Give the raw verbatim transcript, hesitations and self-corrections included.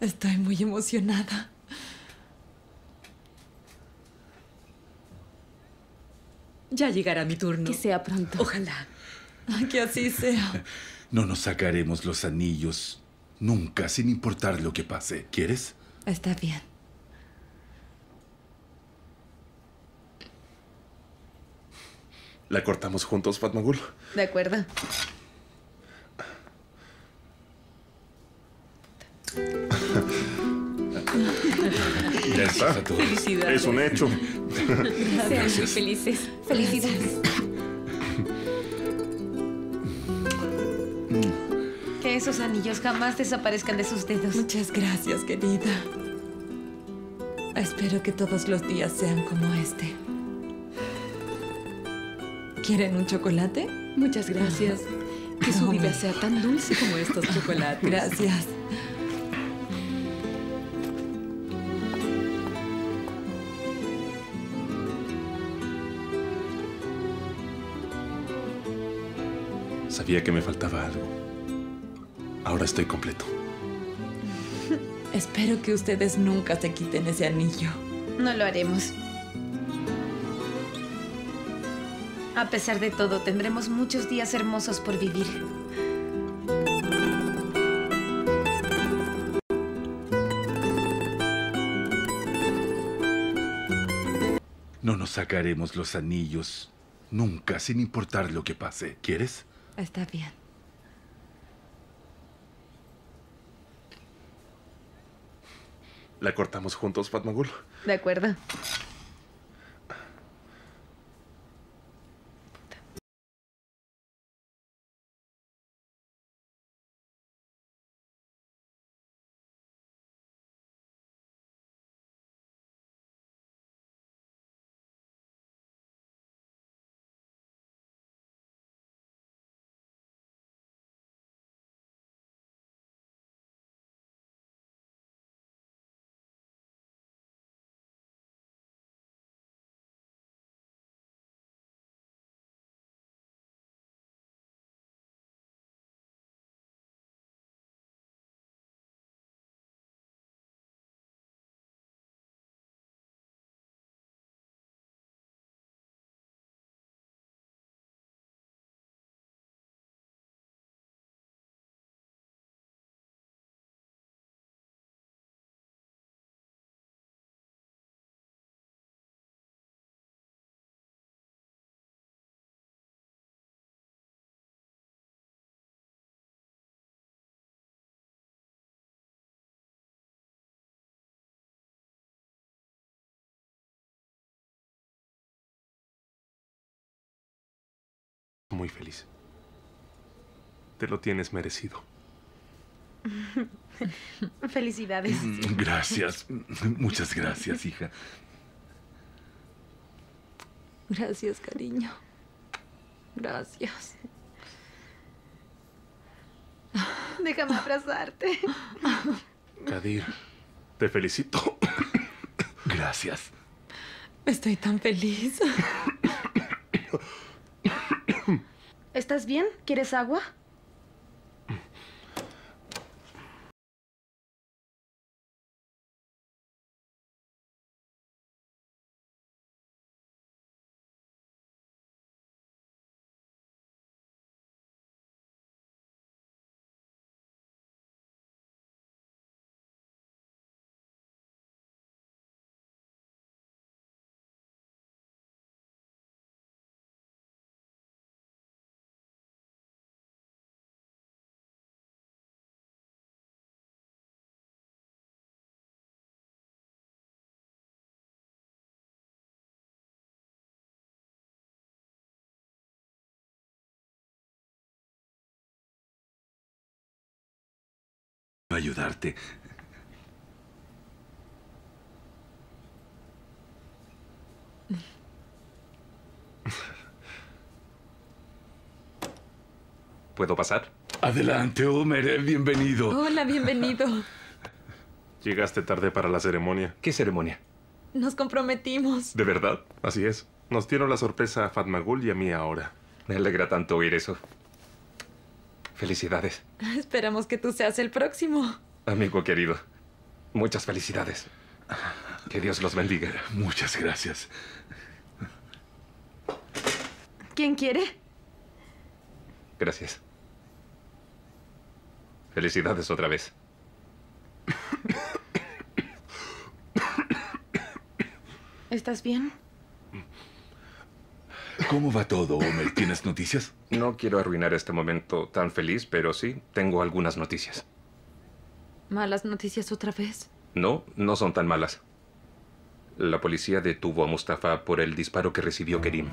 Estoy muy emocionada. Ya llegará mi turno. Que sea pronto. Ojalá. Que así sea. No nos sacaremos los anillos nunca, sin importar lo que pase. ¿Quieres? Está bien. ¿La cortamos juntos, Fatmagül? De acuerdo. Ya está. Felicidades. Es un hecho. Gracias. Gracias. Muy felices. Felicidades. Que esos anillos jamás desaparezcan de sus dedos. Muchas gracias, querida. Espero que todos los días sean como este. ¿Quieren un chocolate? Muchas gracias. Ah, que su vida sea tan dulce como estos chocolates. Gracias. Sabía que me faltaba algo. Ahora estoy completo. Espero que ustedes nunca se quiten ese anillo. No lo haremos. A pesar de todo, tendremos muchos días hermosos por vivir. No nos sacaremos los anillos nunca, sin importar lo que pase. ¿Quieres? Está bien. ¿La cortamos juntos, Fatmagül? De acuerdo. Muy feliz. Te lo tienes merecido. Felicidades. Gracias. Muchas gracias, hija. Gracias, cariño. Gracias. Déjame abrazarte. Kadir, te felicito. Gracias. Estoy tan feliz. ¿Estás bien? ¿Quieres agua? Ayudarte. ¿Puedo pasar? Adelante, Omer. Bienvenido. Hola, bienvenido. Llegaste tarde para la ceremonia. ¿Qué ceremonia? Nos comprometimos. ¿De verdad? Así es. Nos dieron la sorpresa a Fatmagül y a mí ahora. Me alegra tanto oír eso. Felicidades. Esperamos que tú seas el próximo. Amigo querido, Muchas felicidades. Que Dios los bendiga. Muchas gracias. ¿Quién quiere? Gracias. Felicidades otra vez. ¿Estás bien? ¿Cómo va todo, Omer? ¿Tienes noticias? No quiero arruinar este momento tan feliz, pero sí, tengo algunas noticias. ¿Malas noticias otra vez? No, no son tan malas. La policía detuvo a Mustafa por el disparo que recibió Kerim.